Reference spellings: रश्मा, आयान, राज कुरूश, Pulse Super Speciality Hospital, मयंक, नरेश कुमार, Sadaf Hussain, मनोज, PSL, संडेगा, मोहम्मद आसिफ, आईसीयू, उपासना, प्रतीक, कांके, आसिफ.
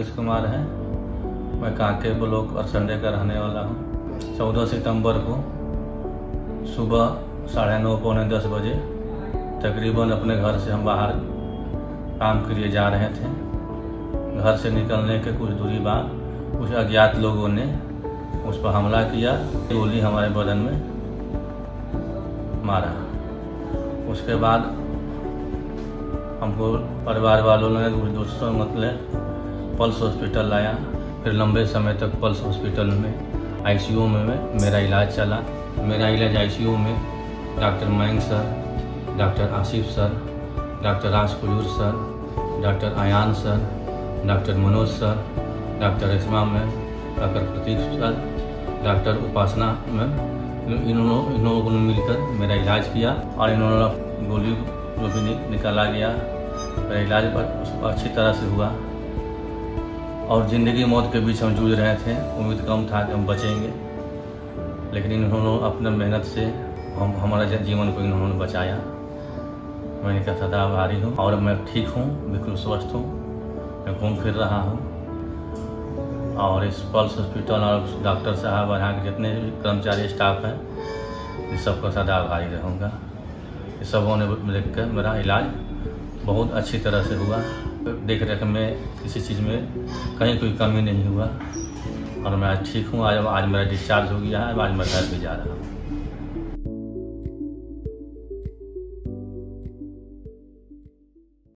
नरेश कुमार हैं। मैं कांके ब्लॉक और संडेगा का रहने वाला हूँ। 14 सितंबर को सुबह 9:30 9:45 बजे तकरीबन अपने घर से हम बाहर काम के लिए जा रहे थे। घर से निकलने के कुछ दूरी बाद कुछ अज्ञात लोगों ने उस पर हमला किया, गोली हमारे बदन में मारा। उसके बाद हमको परिवार वालों ने कुछ दोस्तों मतलब पल्स हॉस्पिटल लाया। फिर लंबे समय तक पल्स हॉस्पिटल में आईसीयू में मेरा इलाज चला। मेरा इलाज आईसीयू में doctor मयंक sir, doctor आसिफ sir, doctor राज कुरूश sir, doctor आयान sir, doctor मनोज sir, doctor रश्मा ma'am, doctor प्रतीक sir, doctor उपासना ma'am, इन लोगों ने मिलकर मेरा इलाज किया। और इन्होंने गोली जो भी निकाला गया, मेरा इलाज पर अच्छी तरह से हुआ। और ज़िंदगी मौत के बीच हम जूझ रहे थे। उम्मीद कम था कि हम बचेंगे, लेकिन इन्होंने अपने मेहनत से हमारा जीवन को इन्होंने बचाया। मैं इनका सदा आभारी हूँ। और मैं ठीक हूँ, बिल्कुल स्वस्थ हूँ, मैं घूम फिर रहा हूँ। और इस पल्स हॉस्पिटल और डॉक्टर साहब और यहाँ के जितने भी कर्मचारी स्टाफ हैं, इन सबको सदा आभारी रहूँगा। इन सबों ने मिलकर मेरा इलाज बहुत अच्छी तरह से हुआ। देख रेख में किसी चीज़ में कहीं कोई कमी नहीं हुआ और मैं ठीक हूँ। आज मेरा डिस्चार्ज हो गया है। आज मैं घर भी जा रहा हूँ।